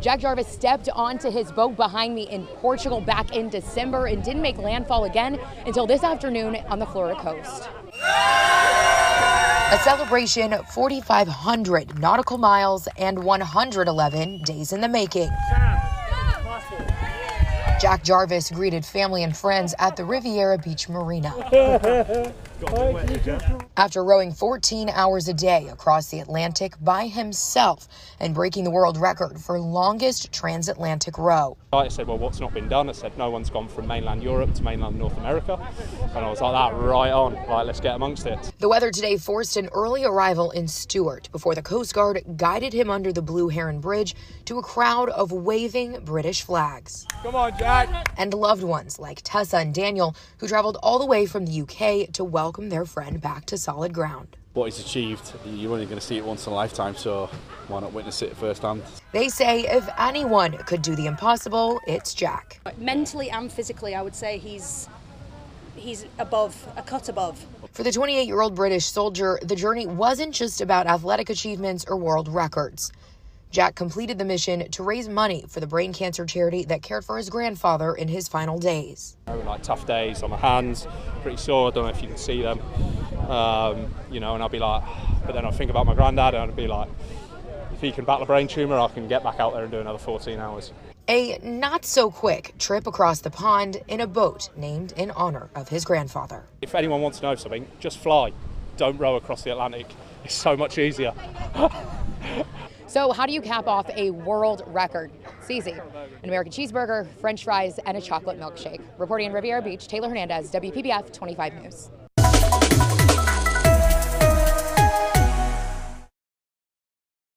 Jack Jarvis stepped onto his boat behind me in Portugal back in December and didn't make landfall again until this afternoon on the Florida coast. A celebration 4,500 nautical miles and 111 days in the making. Jack Jarvis greeted family and friends at the Riviera Beach Marina. After rowing 14 hours a day across the Atlantic by himself and breaking the world record for longest transatlantic row. I said, well, what's not been done? I said, no one's gone from mainland Europe to mainland North America. And I was like, that right on. Right, let's get amongst it. The weather today forced an early arrival in Stewart before the Coast Guard guided him under the Blue Heron Bridge to a crowd of waving British flags. Come on, Jack! And loved ones like Tessa and Daniel, who traveled all the way from the UK to welcome their friend back to solid ground. What he's achieved, you're only going to see it once in a lifetime, so why not witness it firsthand? They say if anyone could do the impossible, it's Jack. Mentally and physically, I would say he's above, a cut above. For the 28-year-old British soldier, the journey wasn't just about athletic achievements or world records. Jack completed the mission to raise money for the brain cancer charity that cared for his grandfather in his final days. Like tough days on my hands, pretty sore, I don't know if you can see them, you know, and I'll be like, but then I think about my granddad and I'd be like, if he can battle a brain tumour, I can get back out there and do another 14 hours. A not-so-quick trip across the pond in a boat named in honour of his grandfather. If anyone wants to know something, just fly. Don't row across the Atlantic. It's so much easier. So how do you cap off a world record? It's easy. An American cheeseburger, French fries, and a chocolate milkshake. Reporting in Riviera Beach, Taylor Hernandez, WPBF 25 News.